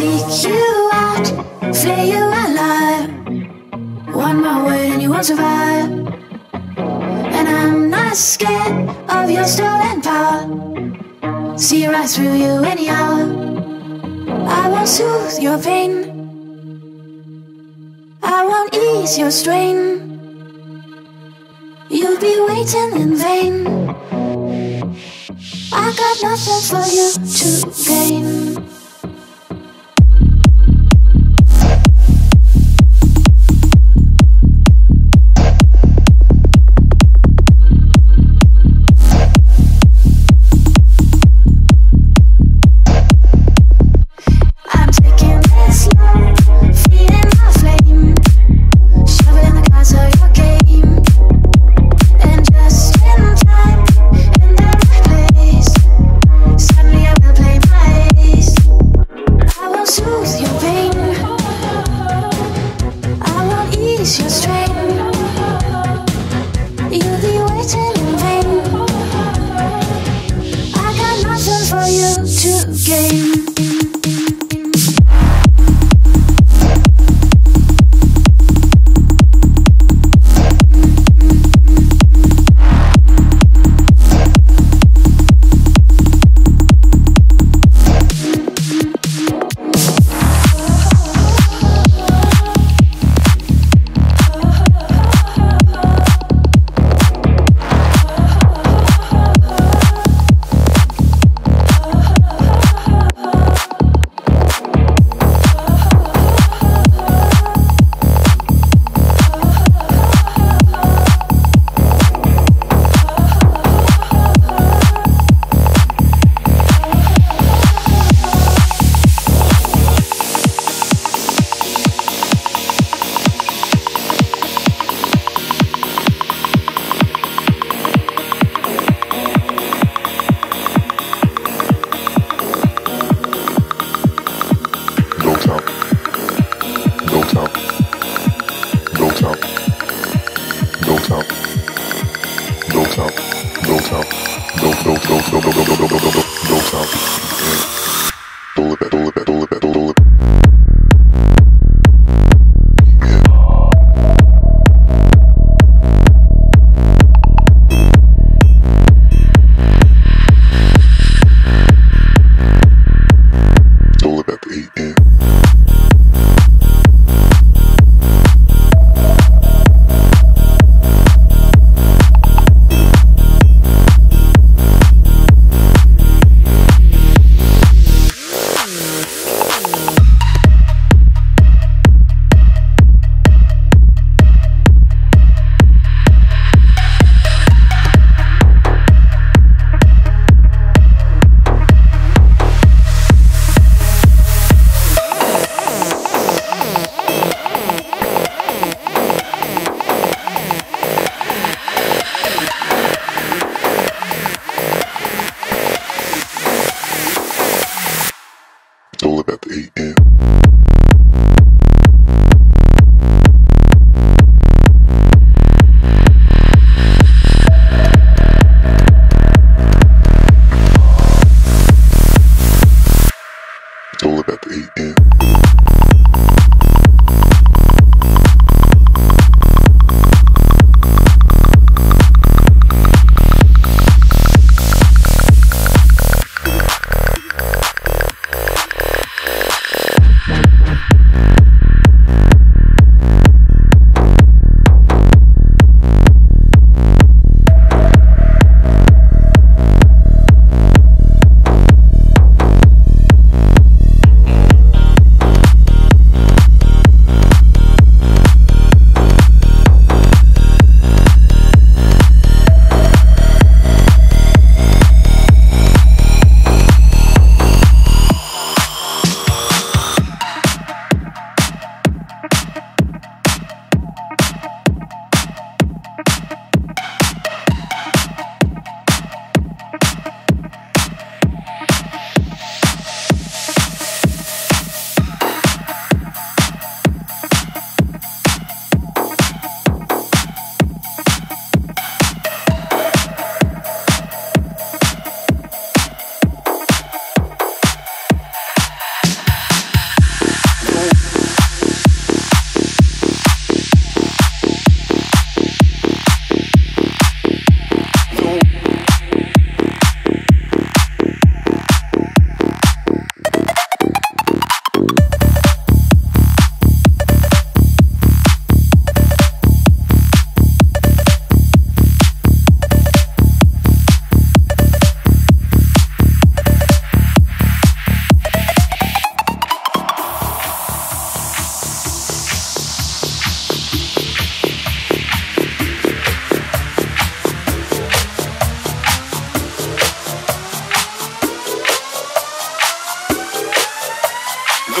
seek you out, say you a lie. One more word and you won't survive. And I'm not scared of your stolen power. See right through you anyhow. I won't soothe your pain, I won't ease your strain. You'll be waiting in vain. I got nothing for you to gain.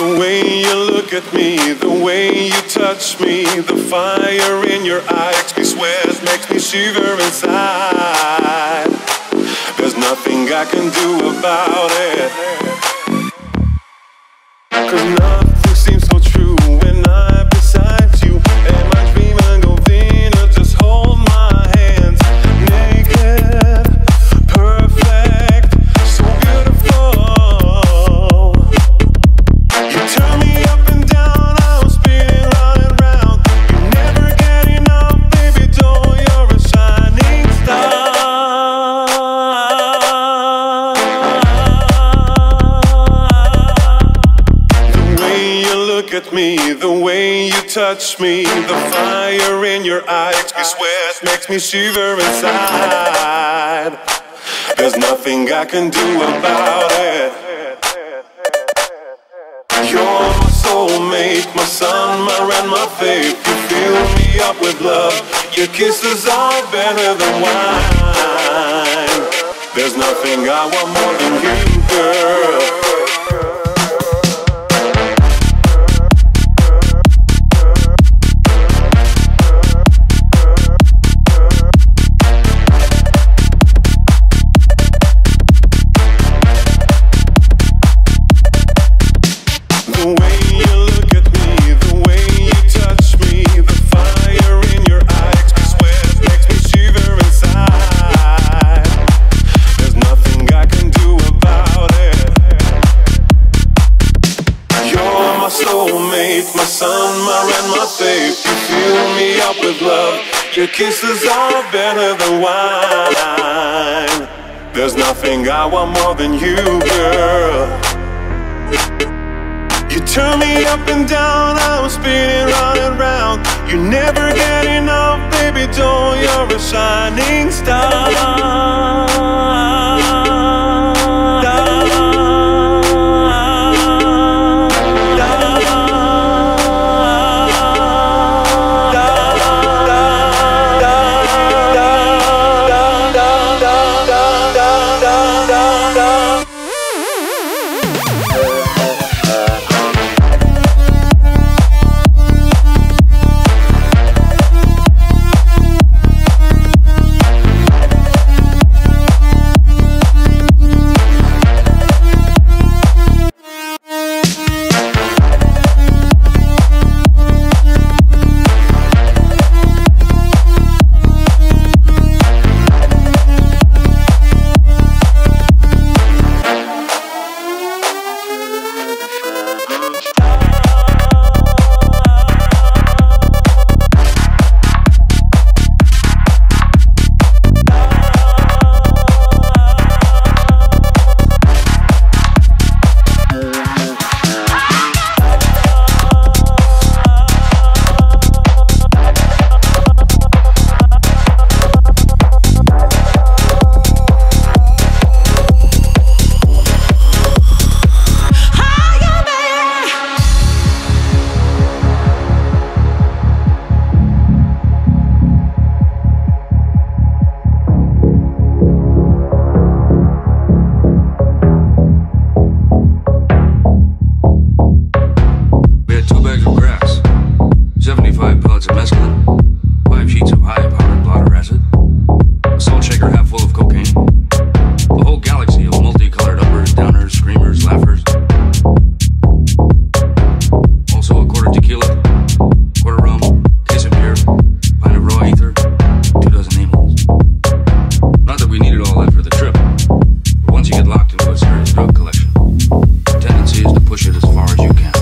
The way you look at me, the way you touch me, the fire in your eyes makes me sweat, makes me shiver inside. There's nothing I can do about it, 'cause nothing seems so true when I'm beside you. And my dream and go in, just hold my hands naked. Touch me, the fire in your eyes makes me sweat, makes me shiver inside. There's nothing I can do about it. You're my soulmate, my summer and my faith. You fill me up with love, your kisses are better than wine. There's nothing I want more than you, girl. Your kisses are better than wine. There's nothing I want more than you, girl. You turn me up and down, I'm spinning round and round. You never get enough, baby doll, you're a shining star. Push it as far as you can.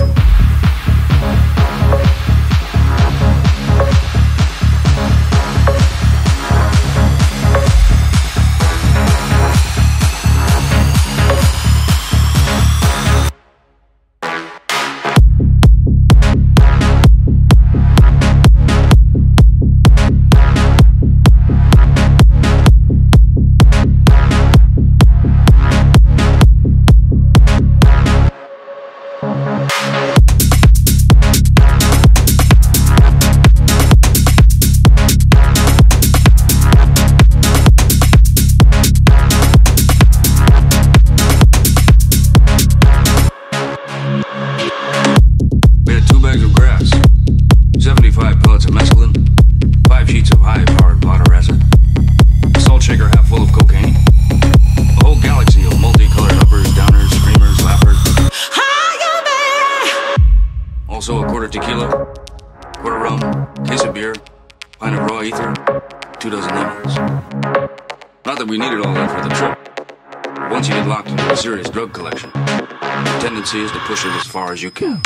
We had 2 bags of grass, 75 pellets of mescaline, 5 sheets of high-powered blotter acid, a salt shaker half full of cocaine, a whole galaxy of multicolored uppers, downers, screamers, laughers. Also a quarter tequila, quarter rum, case of beer, pint of raw ether, 2 dozen lemons. Not that we needed all that for the trip. Once you get locked into a serious drug collection, the tendency is to push it as far as you can.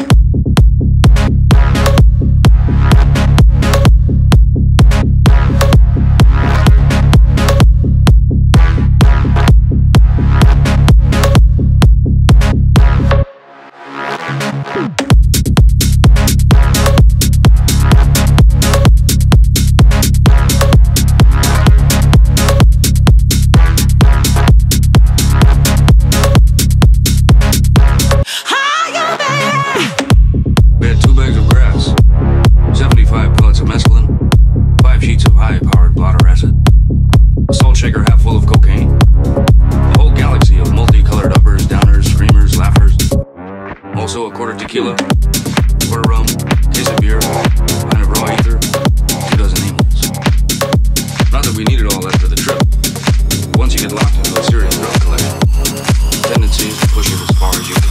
Shaker half full of cocaine, a whole galaxy of multicolored uppers, downers, screamers, laughers. Also a quarter tequila, quarter rum, case of beer, pint of raw ether, 2 dozen lemons. Not that we needed all that for the trip. Once you get locked into a serious drug collection, the tendency is to push it as far as you can.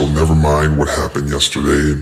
so never mind what happened yesterday.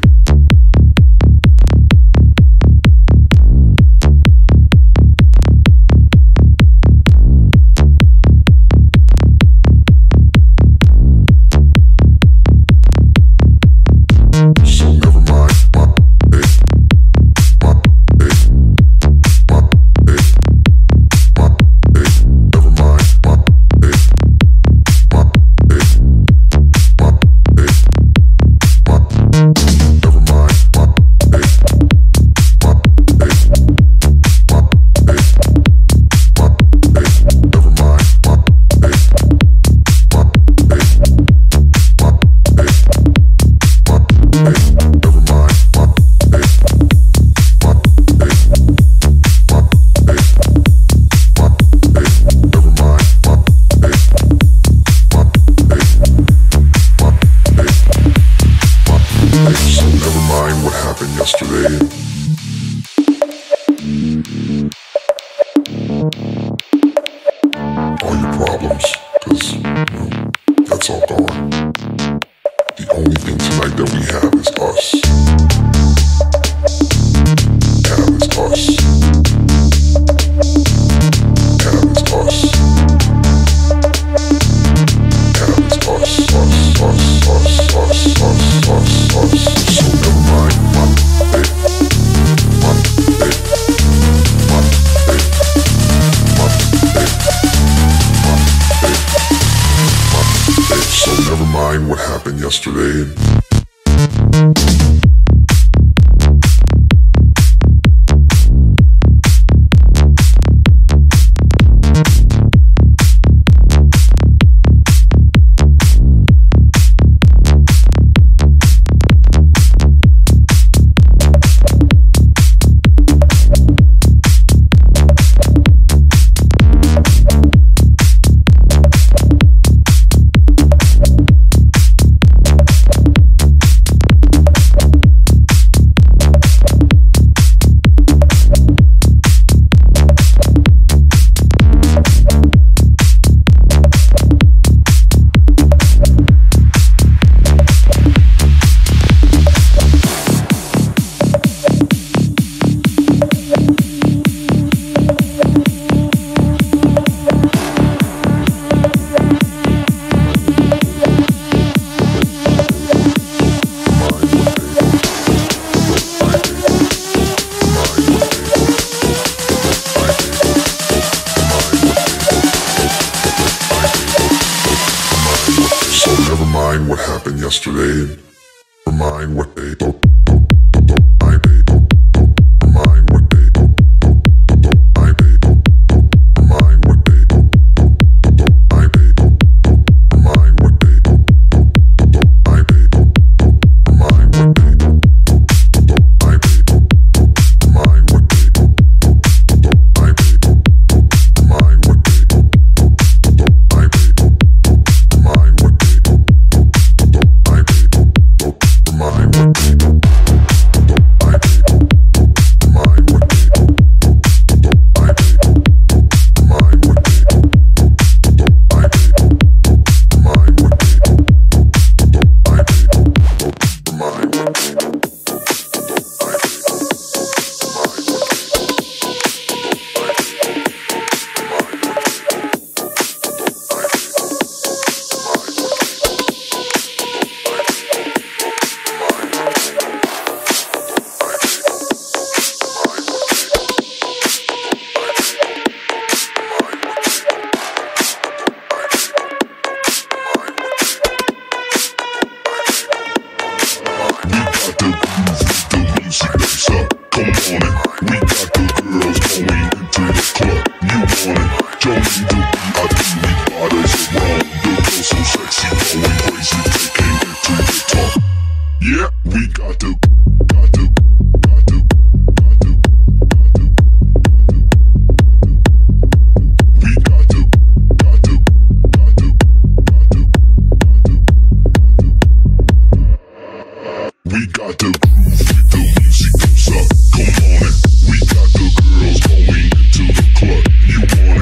We got the girls going into the club.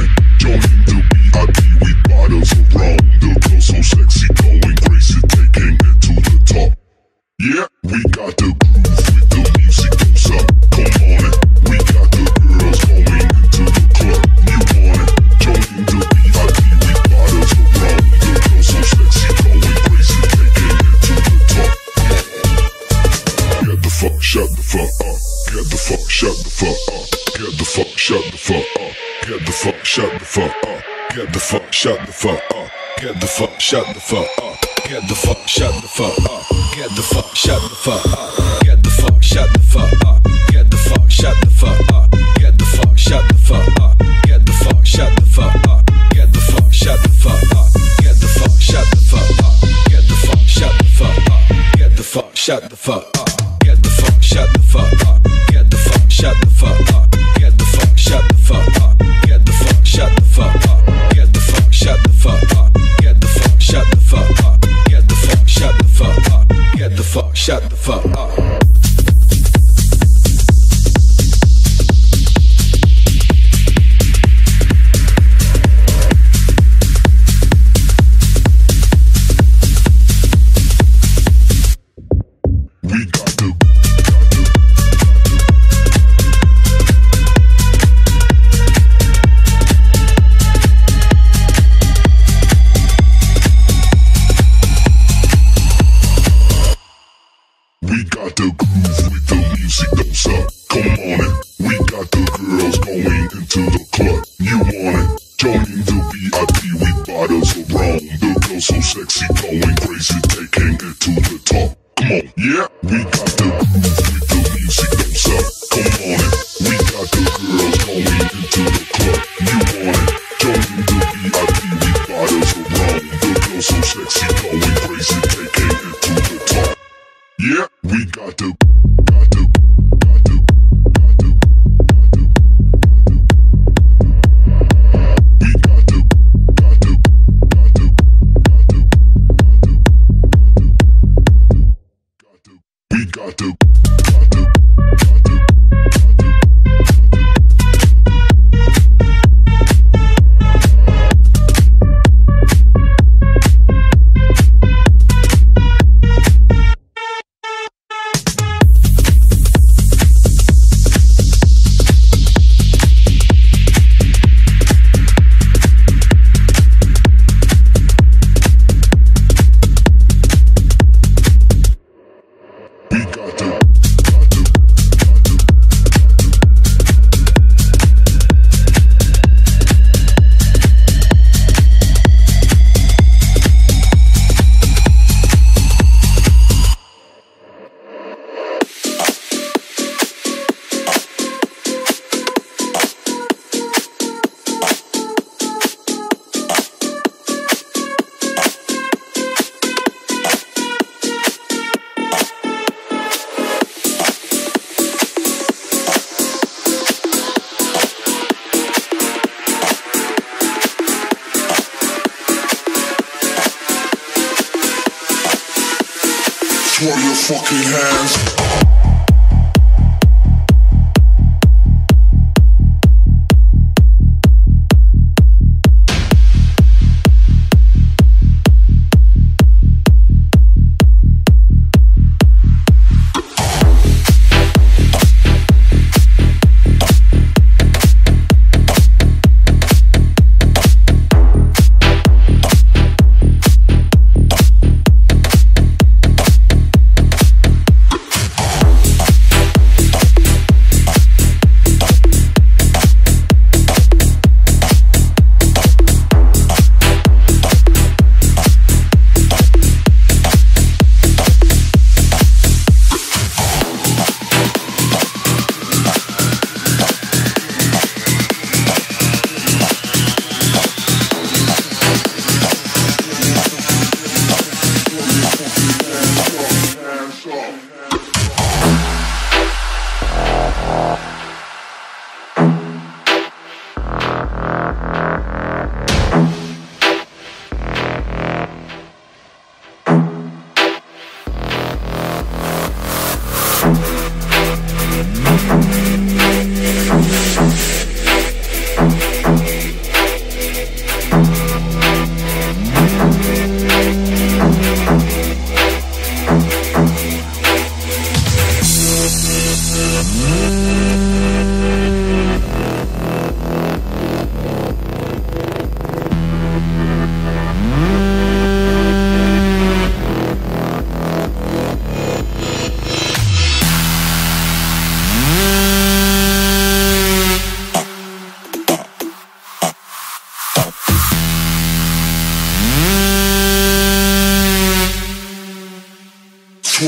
You want it? Join the shut the fuck up, get the fuck, shut the fuck up, get the fuck, shut the fuck up, get the fuck, shut the fuck up, get the fuck, shut the fuck up, get the fuck, shut the fuck up, get the fuck, shut the fuck up, get the fuck, shut the fuck up, get the fuck, shut the fuck up, get the fuck, shut the fuck up, get the fuck, shut the fuck up, get the fuck, shut the fuck up, get the fuck, shut the fuck up, get the fuck, shut the fuck up, get the fuck, shut the fuck up, get the fuck, shut the fuck up, get the fuck, shut the fuck up, get the fuck, shut the fuck up, get the fuck, shut the fuck up, get the fuck, shut the fuck up, get the fuck, shut the fuck up.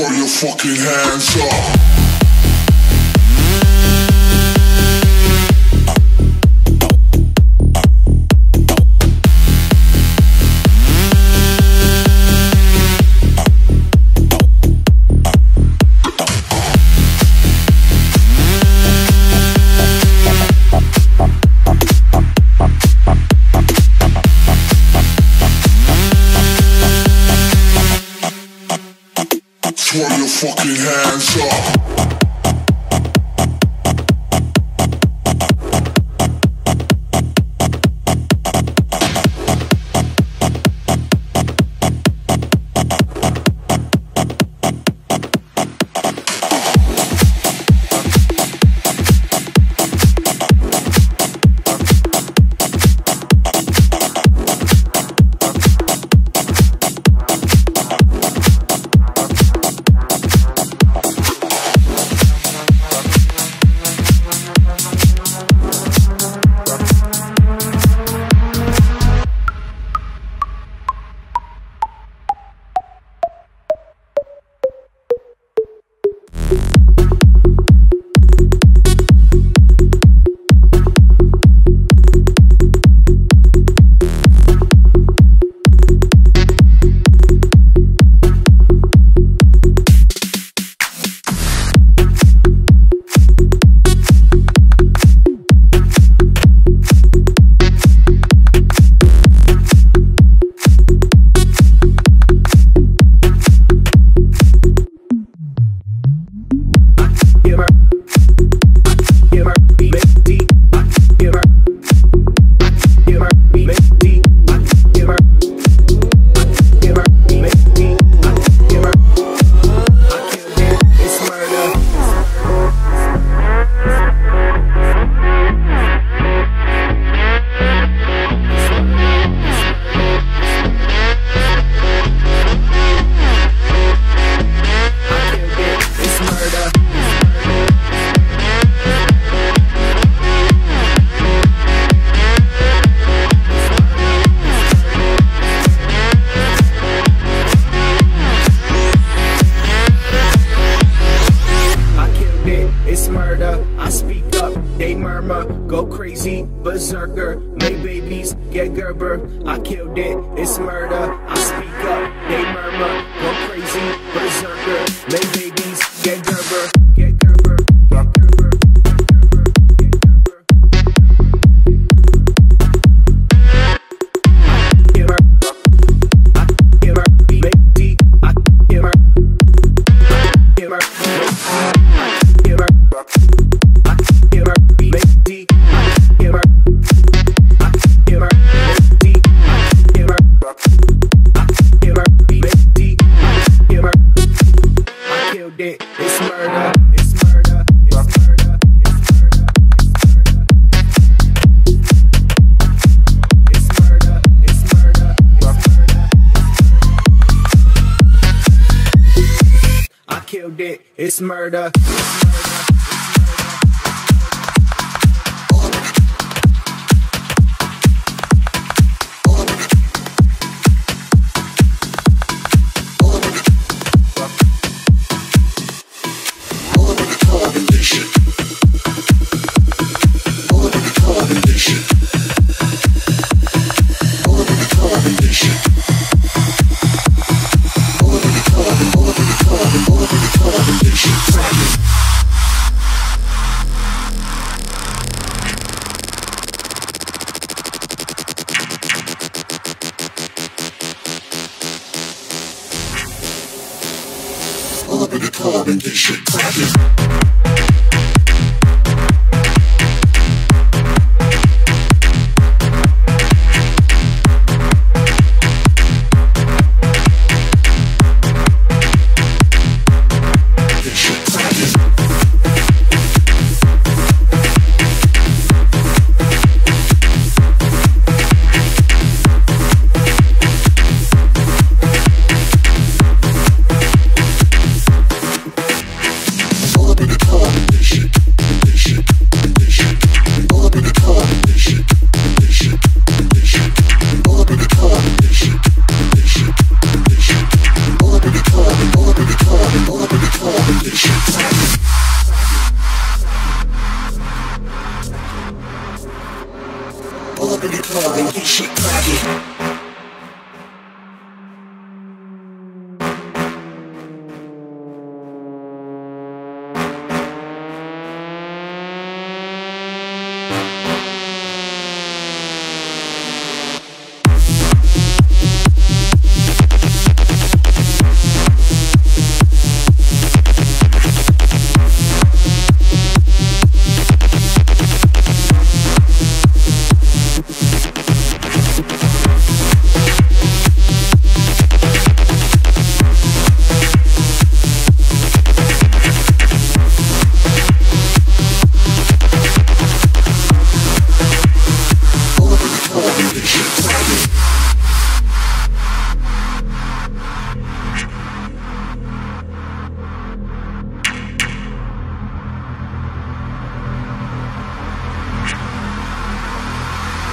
throw your fucking hands up. Throw your fucking hands up. I speak up, they murmur, go crazy, berserker, make babies, get Gerber. I killed it, it's murder. I speak up, they murmur, go crazy, berserker, make babies, get Gerber. It's murder. It's murder. It's murder. It's murder. It's murder. It's murder. It's murder. I killed it. It's murder. All up in the club and get shit cracking.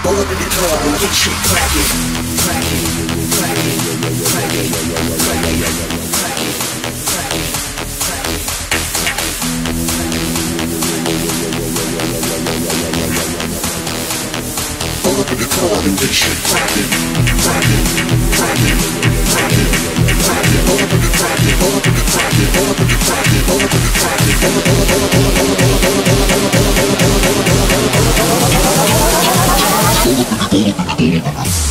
Pull up the guitar and get you cracking, cracking, cracking, cracking, cracking, cracking, cracking, cracking. Pull up the guitar and get you cracking, cracking, cracking, cracking, cracking. Pull up the cracking, pull up the cracking, pull up the cracking, pull up the cracking, pull up the cracking. All of it.